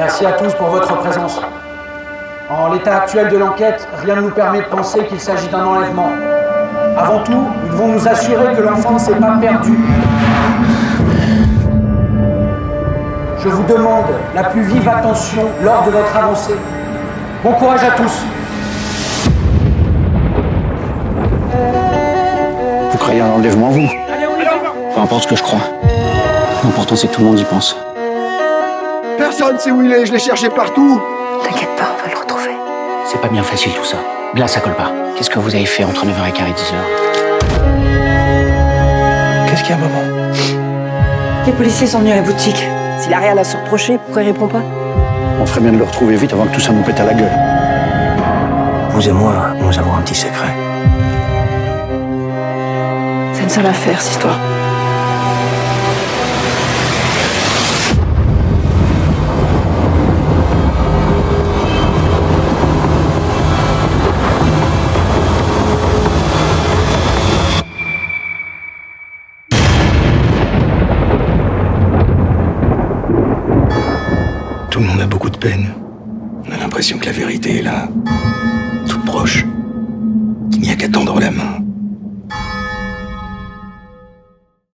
Merci à tous pour votre présence. En l'état actuel de l'enquête, rien ne nous permet de penser qu'il s'agit d'un enlèvement. Avant tout, ils vont nous assurer que l'enfant ne s'est pas perdu. Je vous demande la plus vive attention lors de votre avancée. Bon courage à tous. Vous croyez à l'enlèvement, vous? Peu importe ce que je crois. L'important, c'est que tout le monde y pense. Personne sait où il est, je l'ai cherché partout. T'inquiète pas, on va le retrouver. C'est pas bien facile tout ça. Là, ça colle pas. Qu'est-ce que vous avez fait entre 9h15 et 10h? Qu'est-ce qu'il y a, maman? Les policiers sont venus à la boutique. S'il a rien à se reprocher, pourquoi il répond pas? On ferait bien de le retrouver vite avant que tout ça nous pète à la gueule. Vous et moi, nous avons un petit secret. C'est une sale affaire, cette histoire. Tout le monde a beaucoup de peine. On a l'impression que la vérité est là, toute proche, qu'il n'y a qu'à tendre la main.